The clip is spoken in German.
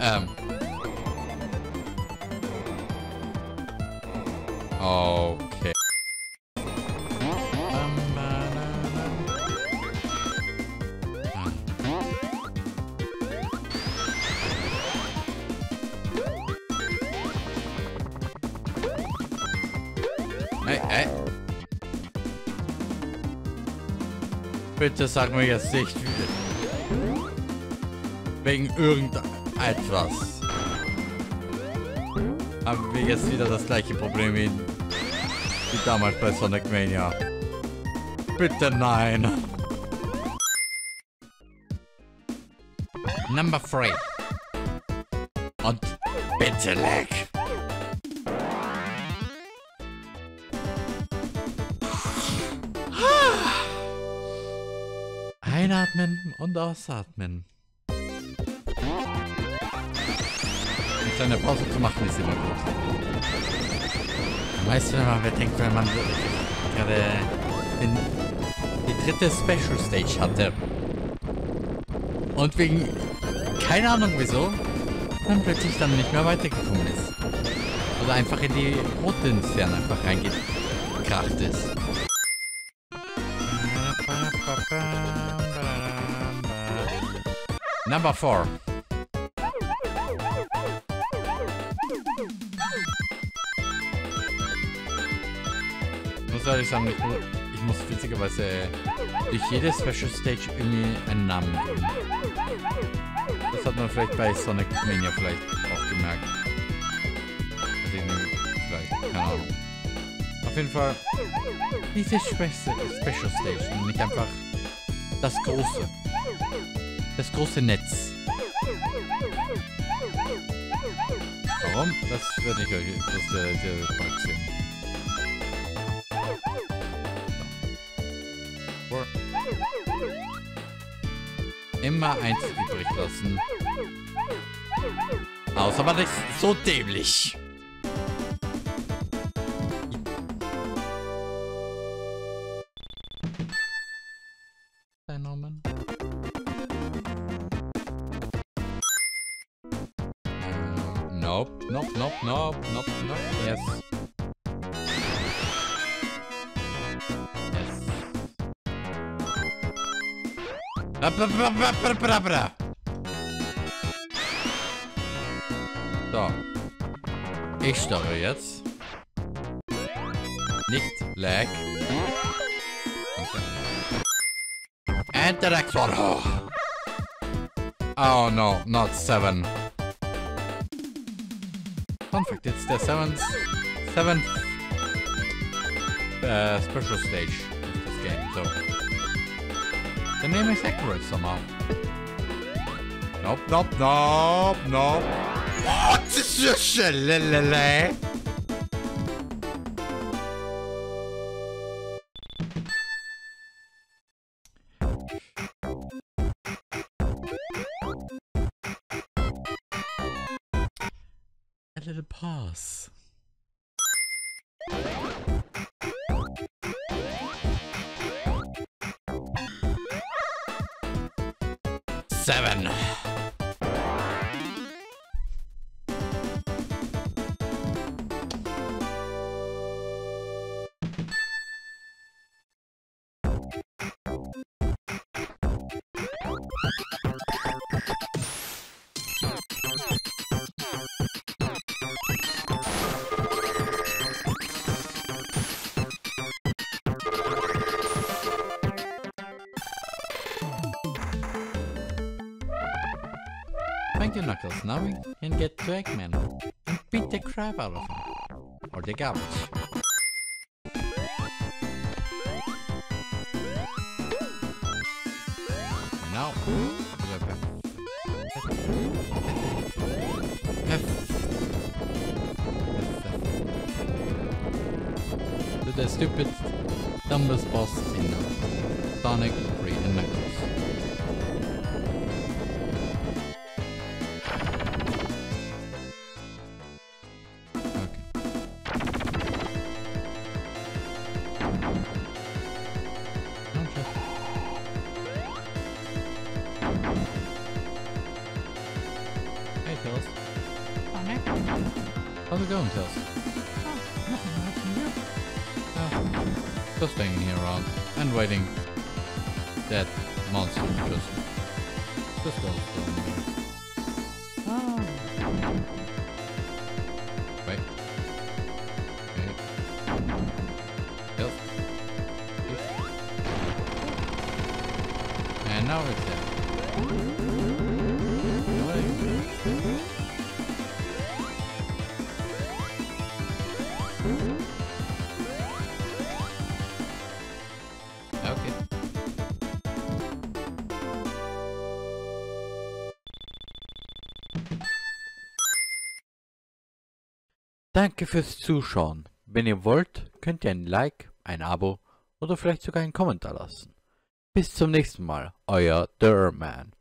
Okay. Bitte sag mir jetzt nicht wegen irgendetwas. Haben wir jetzt wieder das gleiche Problem wie damals bei Sonic Mania. Bitte nein. Number 3. Und bitte lag. Einatmen und ausatmen. Eine kleine Pause zu machen ist immer gut. Weißt du, wenn man bedenkt, wenn man gerade die dritte Special Stage hatte und wegen keine Ahnung wieso dann plötzlich dann nicht mehr weitergekommen ist oder einfach in die roten Sphären einfach reingekracht ist. Number 4. Ich muss ehrlich sagen, ich muss witzigerweise durch jede Special Stage irgendwie einen Namen geben. Das hat man vielleicht bei Sonic Mania vielleicht auch gemerkt. Also vielleicht, keine Ahnung. Auf jeden Fall, diese Special Stage und nicht einfach das Große. Das große Netz. Warum? Das werde ich euch erzählen. So. Immer eins übrig lassen. Außer man ist so dämlich. Dein Norman. Nope. Yes. Yes. So. Ich steuere jetzt. Nicht lag. And the next one. Oh no, not 7. Fun fact, it's the seventh special stage of this game, so the name is accurate somehow. Nope. What is this shit? Little pass. Seven. Thank you, Knuckles. Now we can get to Eggman and beat the crap out of him. Or the garbage. Now to the stupid dumbest boss in Sonic 3 and Knuckles. Hey, Tails. Sonic? How's it going, Tails? Oh, nothing much. Oh, just hanging here around and waiting. That monster just goes down. Oh. Wait. Okay. Yep. And now it's dead. Okay. Danke fürs Zuschauen. Wenn ihr wollt, könnt ihr ein Like, ein Abo oder vielleicht sogar einen Kommentar lassen. Bis zum nächsten Mal, euer The R-Man.